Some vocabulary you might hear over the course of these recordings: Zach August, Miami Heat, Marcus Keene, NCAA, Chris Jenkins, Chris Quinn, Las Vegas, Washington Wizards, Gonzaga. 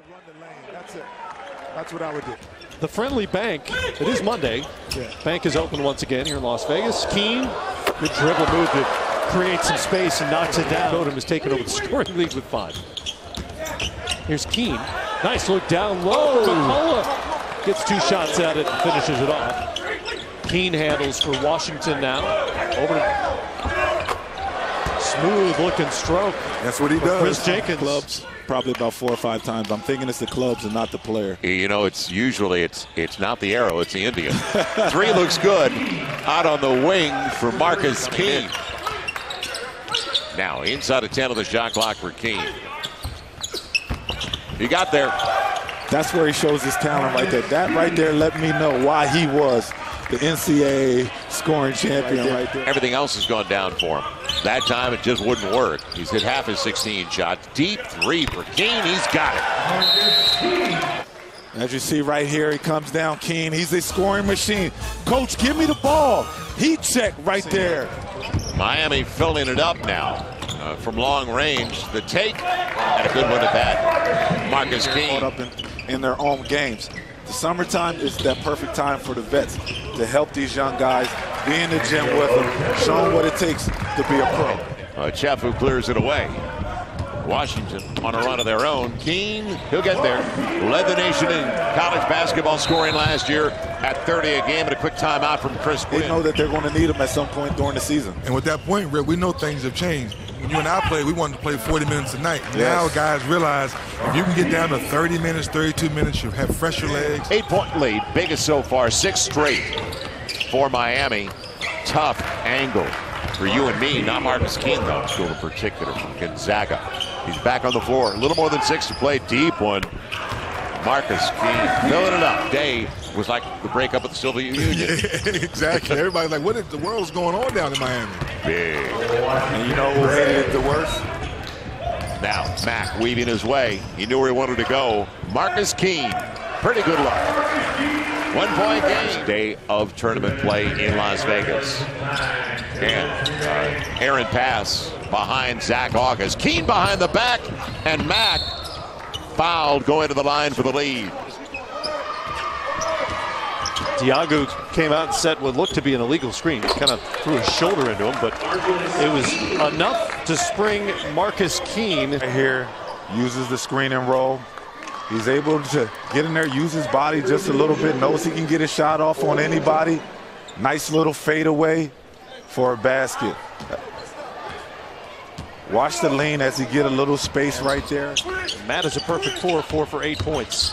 to run the lane. That's it. That's what I would do. The friendly bank. It is Monday. Yeah. Bank is open once again here in Las Vegas. Keene, good dribble move that creates some space and knocks it down. Odom has taken over the scoring lead with 5. Here's Keene. Nice look down low. McCullough gets 2 shots at it and finishes it off. Keene handles for Washington now. Over to smooth looking stroke. That's what he does. Chris Jenkins. Clubs probably about 4 or 5 times. I'm thinking it's the clubs and not the player. You know, it's usually it's not the arrow, it's the Indian. 3 looks good out on the wing for Marcus Keene. Now inside of 10 on the shot clock for Keene. He got there. That's where he shows his talent right there. That right there let me know why he was the NCAA scoring champion right there. Everything else has gone down for him. That time it just wouldn't work. He's hit half his 16 shots. Deep 3 for Keene. He's got it. As you see right here, he comes down, Keene. He's a scoring machine. Coach, give me the ball. Heat check right there. Miami filling it up now from long range. The take and a good one at that. Marcus Keene. Up in their own games. The summertime is that perfect time for the vets to help these young guys be in the gym with them, show them what it takes to be a pro. Chafu clears it away. Washington on a run of their own. Keene, he'll get there. Led the nation in college basketball scoring last year at 30 a game, and a quick timeout from Chris Quinn. They know that they're going to need him at some point during the season. And with that point, Rick, we know things have changed. When you and I played, we wanted to play 40 minutes a night. Yes. Now guys realize if you can get down to 30 minutes, 32 minutes, you'll have fresher legs. 8-point lead, biggest so far, 6 straight for Miami. Tough angle for you and me, not Marcus Keene though, in particular from Gonzaga. He's back on the floor, a little more than 6 to play, deep one. Marcus Keene filling it up. Day was like the breakup of the Soviet Union. Exactly. Everybody's like, what if the world's going on down in Miami? Big. And you know who hated the worst? Now, Mack weaving his way. He knew where he wanted to go. Marcus Keene. Pretty good luck. 1-point game. Day of tournament play in Las Vegas. And Aaron Pass behind Zach August. Keene behind the back, and Mack fouled going to the line for the lead. Diago came out and set what looked to be an illegal screen. Kind of threw his shoulder into him, but it was enough to spring Marcus Keene. Right here, uses the screen and roll. He's able to get in there, use his body just a little bit, knows he can get a shot off on anybody. Nice little fadeaway for a basket. Watch the lane as he get a little space right there. Matt is a perfect 4 for 8 points.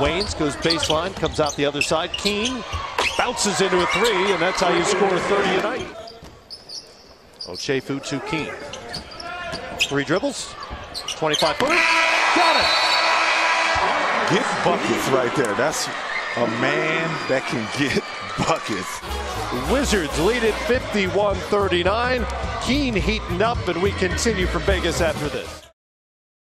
Waynes goes baseline, comes out the other side. Keene bounces into a 3, and that's how you score 30 a night. Ochefu to Keene. 3 dribbles, 25-footer. Got it. Get buckets right there. That's a man that can get buckets. Wizards lead it 51-39. Keene heating up, and we continue from Vegas after this.